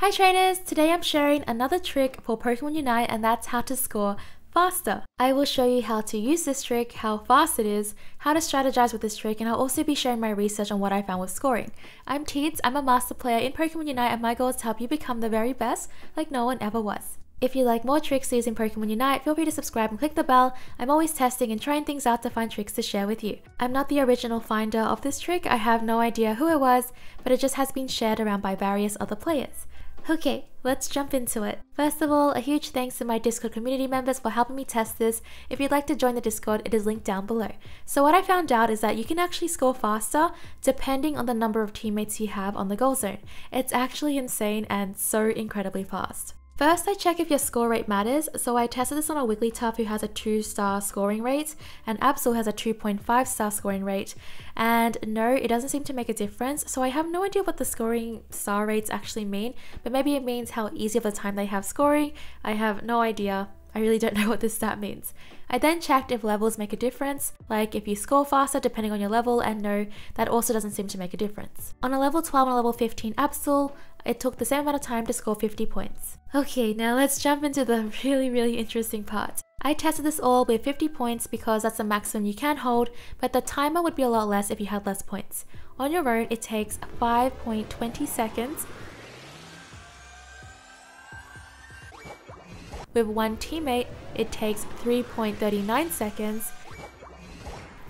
Hi trainers, today I'm sharing another trick for Pokemon Unite, and that's how to score faster. I will show you how to use this trick, how fast it is, how to strategize with this trick, and I'll also be sharing my research on what I found with scoring. I'm Teeds, I'm a master player in Pokemon Unite, and my goal is to help you become the very best like no one ever was. If you like more tricks using Pokemon Unite, feel free to subscribe and click the bell. I'm always testing and trying things out to find tricks to share with you. I'm not the original finder of this trick, I have no idea who it was, but it just has been shared around by various other players. Okay, let's jump into it. First of all, a huge thanks to my Discord community members for helping me test this. If you'd like to join the Discord, it is linked down below. So what I found out is that you can actually score faster depending on the number of teammates you have on the goal zone. It's actually insane and so incredibly fast. First, I check if your score rate matters, so I tested this on a Wigglytuff who has a 2-star scoring rate and Absol has a 2.5-star scoring rate, and no, it doesn't seem to make a difference, so I have no idea what the scoring star rates actually mean, but maybe it means how easy of a time they have scoring. I have no idea. I really don't know what this stat means. I then checked if levels make a difference, like if you score faster depending on your level, and no, that also doesn't seem to make a difference. On a level 12 and a level 15 Absol, it took the same amount of time to score 50 points. Okay, now let's jump into the really interesting part. I tested this all with 50 points because that's the maximum you can hold, but the timer would be a lot less if you had less points. On your own, it takes 5.20 seconds . With one teammate, it takes 3.39 seconds.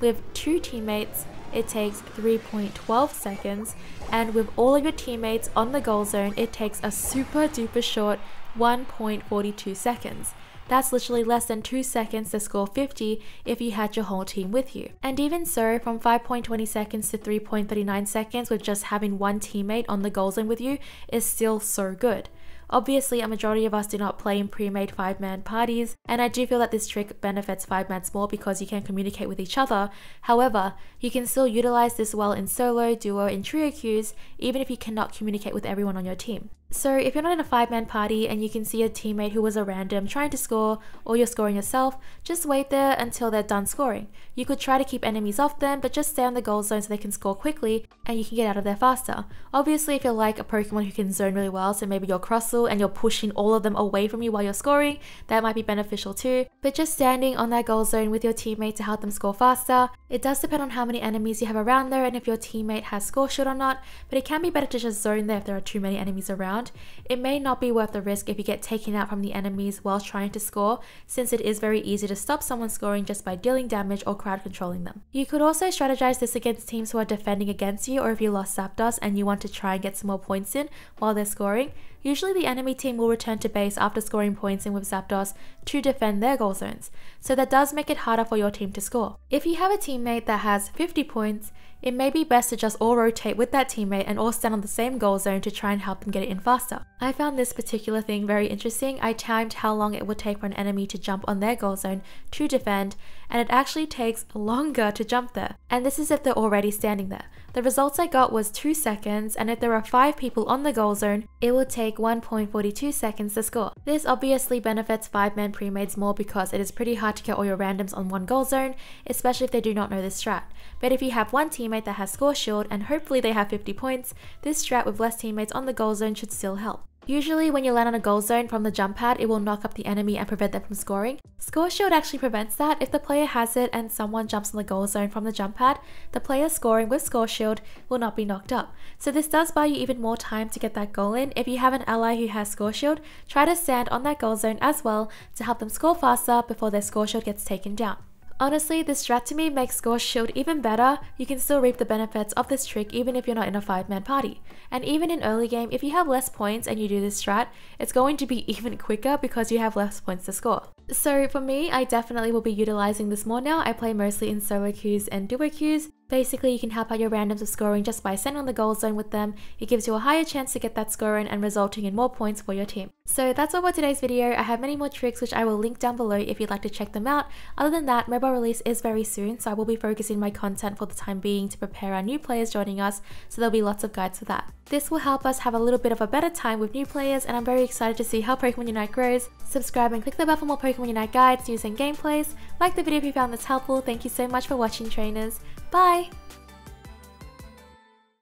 With two teammates, it takes 3.12 seconds. And with all of your teammates on the goal zone, it takes a super duper short 1.42 seconds. That's literally less than 2 seconds to score 50 if you had your whole team with you. And even so, from 5.20 seconds to 3.39 seconds with just having one teammate on the goal zone with you is still so good. Obviously, a majority of us do not play in pre-made 5-man parties, and I do feel that this trick benefits 5-mans more because you can communicate with each other. However, you can still utilize this well in solo, duo, and trio queues, even if you cannot communicate with everyone on your team. So if you're not in a 5-man party and you can see a teammate who was a random trying to score, or you're scoring yourself, just wait there until they're done scoring. You could try to keep enemies off them, but just stay on the goal zone so they can score quickly and you can get out of there faster. Obviously, if you're like a Pokemon who can zone really well, so maybe you're Crustle and you're pushing all of them away from you while you're scoring, that might be beneficial too. But just standing on that goal zone with your teammate to help them score faster, it does depend on how many enemies you have around there and if your teammate has score shield or not, but it can be better to just zone there if there are too many enemies around. It may not be worth the risk if you get taken out from the enemies while trying to score, since it is very easy to stop someone scoring just by dealing damage or crowd controlling them. You could also strategize this against teams who are defending against you, or if you lost Zapdos and you want to try and get some more points in while they're scoring. Usually the enemy team will return to base after scoring points in with Zapdos to defend their goal zones, so that does make it harder for your team to score. If you have a teammate that has 50 points, it may be best to just all rotate with that teammate and all stand on the same goal zone to try and help them get it in faster. I found this particular thing very interesting. I timed how long it would take for an enemy to jump on their goal zone to defend, and it actually takes longer to jump there. And this is if they're already standing there. The results I got was 2 seconds, and if there are 5 people on the goal zone, it will take 1.42 seconds to score. This obviously benefits 5-man premades more because it is pretty hard to get all your randoms on one goal zone, especially if they do not know this strat. But if you have one teammate that has score shield and hopefully they have 50 points, this strat with less teammates on the goal zone should still help. Usually when you land on a goal zone from the jump pad, it will knock up the enemy and prevent them from scoring. Score shield actually prevents that. If the player has it and someone jumps on the goal zone from the jump pad, the player scoring with score shield will not be knocked up. So this does buy you even more time to get that goal in. If you have an ally who has score shield, try to stand on that goal zone as well to help them score faster before their score shield gets taken down. Honestly, this strat to me makes score shield even better. You can still reap the benefits of this trick even if you're not in a 5-man party. And even in early game, if you have less points and you do this strat, it's going to be even quicker because you have less points to score. So for me, I definitely will be utilizing this more now. I play mostly in solo queues and duo queues. Basically, you can help out your randoms with scoring just by standing on the goal zone with them. It gives you a higher chance to get that score in and resulting in more points for your team. So that's all for today's video. I have many more tricks which I will link down below if you'd like to check them out. Other than that, mobile release is very soon, so I will be focusing my content for the time being to prepare our new players joining us, so there'll be lots of guides for that. This will help us have a little bit of a better time with new players, and I'm very excited to see how Pokemon Unite grows. Subscribe and click the bell for more Pokemon Unite guides, news and gameplays. Like the video if you found this helpful. Thank you so much for watching, trainers. Bye!